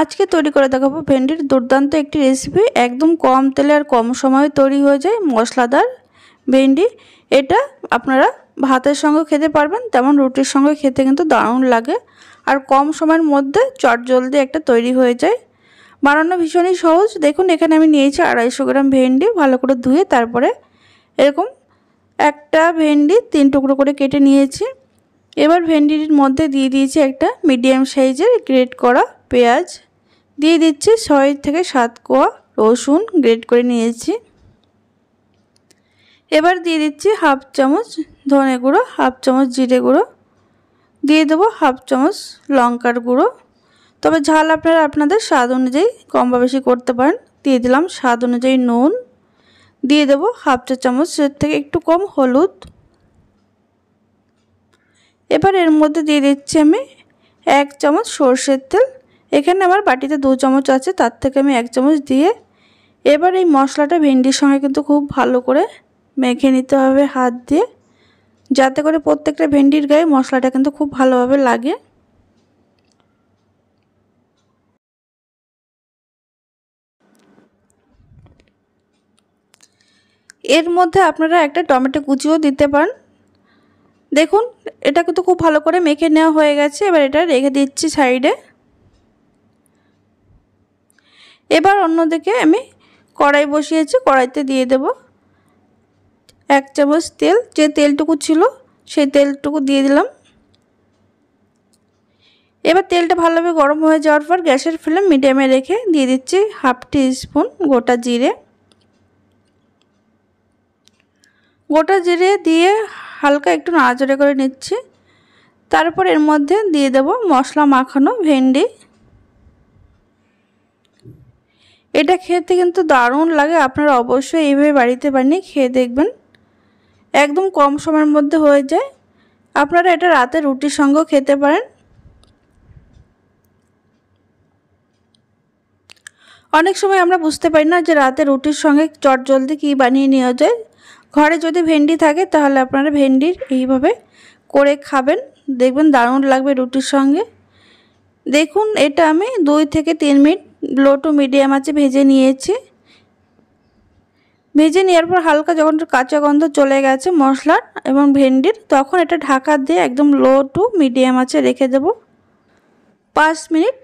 আজকে তৈরি করে দেখাবো ভেন্ডির দুর্দান্ত একটি রেসিপি, একদম কম তেলে আর কম সময়ে তৈরি হয়ে যায় মশলাদার ভেন্ডি। এটা আপনারা ভাতের সঙ্গে খেতে পারবেন, তেমন রুটির সঙ্গে খেতে কিন্তু দারুণ লাগে আর কম সময়ের মধ্যে চটজলদি একটা তৈরি হয়ে যায়। বানানো ভীষণই সহজ। দেখুন এখানে আমি নিয়েছি 250 গ্রাম ভেন্ডি, ভালো করে ধুয়ে তারপরে এরকম একটা ভেন্ডি 3 টুকরো করে কেটে নিয়েছি। এবার ভেন্ডির মধ্যে দিয়ে দিয়েছি একটা মিডিয়াম সাইজের গ্রেট করা পেঁয়াজ, দিয়ে দিচ্ছি 6 থেকে 7 কোয়া রসুন গ্রেট করে নিয়েছি। এবার দিয়ে দিচ্ছি 1/2 চামচ ধনে গুঁড়ো, 1/2 চামচ জিরে গুঁড়ো, দিয়ে দেবো 1/2 চামচ লঙ্কার গুঁড়ো। তবে ঝাল আপনারা আপনাদের স্বাদ অনুযায়ী কম বা বেশি করতে পারেন। দিয়ে দিলাম স্বাদ অনুযায়ী নুন, দিয়ে দেবো 1/2 চা চামচ থেকে একটু কম হলুদ। এবার এর মধ্যে দিয়ে দিচ্ছি আমি 1 চামচ সরষের তেল। এখানে আমার বাটিতে 2 চামচ আছে, তার থেকে আমি 1 চামচ দিয়ে এবার এই মশলাটা ভেন্ডির সঙ্গে কিন্তু খুব ভালো করে মেখে নিতে হবে হাত দিয়ে, যাতে করে প্রত্যেকটা ভেন্ডির গায়ে মশলাটা কিন্তু খুব ভালোভাবে লাগে। এর মধ্যে আপনারা একটা টমেটো কুচিও দিতে পারেন। দেখুন এটা কিন্তু খুব ভালো করে মেখে নেওয়া হয়ে গেছে। এবার এটা রেখে দিচ্ছি সাইডে। এবার অন্যদিকে আমি কড়াই বসিয়েছি, কড়াইতে দিয়ে দেব 1 চামচ তেল। যে তেলটুকু ছিল সেই তেলটুকু দিয়ে দিলাম। এবার তেলটা ভালোভাবে গরম হয়ে যাওয়ার পর গ্যাসের ফ্লেম মিডিয়ামে রেখে দিয়ে দিচ্ছি 1/2 টি স্পুন গোটা জিরে। গোটা জিরে দিয়ে হালকা একটু নাড়াচাড়া করে নিচ্ছি, তারপর এর মধ্যে দিয়ে দেব মশলা মাখানো ভেন্ডি। এটা খেতে কিন্তু দারুণ লাগে, আপনারা অবশ্যই এইভাবে বাড়িতে বানিয়ে খেয়ে দেখবেন, একদম কম সময়ের মধ্যে হয়ে যায়। আপনারা এটা রাতে রুটির সঙ্গেও খেতে পারেন। অনেক সময় আমরা বুঝতে পারি না যে রাতে রুটির সঙ্গে চটজলদি কী বানিয়ে নেওয়া যায়। ঘরে যদি ভেন্ডি থাকে তাহলে আপনারা ভেন্ডির এইভাবে করে খাবেন, দেখবেন দারুণ লাগবে রুটির সঙ্গে। দেখুন এটা আমি 2 থেকে 3 মিনিট লো টু মিডিয়াম আঁচে ভেজে নিয়েছি। ভেজে নেওয়ার পর হালকা যখন কাঁচা গন্ধ চলে গেছে মশলার এবং ভেন্ডির, তখন এটা ঢাকা দিয়ে একদম লো টু মিডিয়াম আঁচে রেখে দেব 5 মিনিট।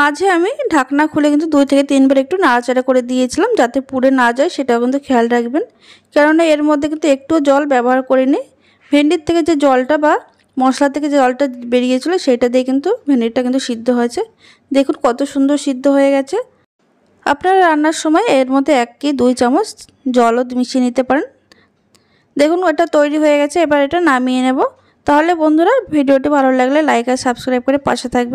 মাঝে আমি ঢাকনা খুলে কিন্তু 2 থেকে 3 বার একটু নাড়াচাড়া করে দিয়েছিলাম, যাতে পুড়ে না যায় সেটাও কিন্তু খেয়াল রাখবেন, কেননা এর মধ্যে কিন্তু একটু জল ব্যবহার করিনি। ভেন্ডির থেকে যে জলটা বা মশলা থেকে যে জলটা বেরিয়েছিলো সেটা দিয়ে কিন্তু ভেন্ডিটা কিন্তু সিদ্ধ হয়েছে। দেখুন কত সুন্দর সিদ্ধ হয়ে গেছে। আপনারা রান্নার সময় এর মধ্যে 1 কি 2 চামচ জলও মিশিয়ে নিতে পারেন। দেখুন ওটা তৈরি হয়ে গেছে, এবার এটা নামিয়ে নেব। তাহলে বন্ধুরা ভিডিওটি ভালো লাগলে লাইক আর সাবস্ক্রাইব করে পাশে থাকবেন।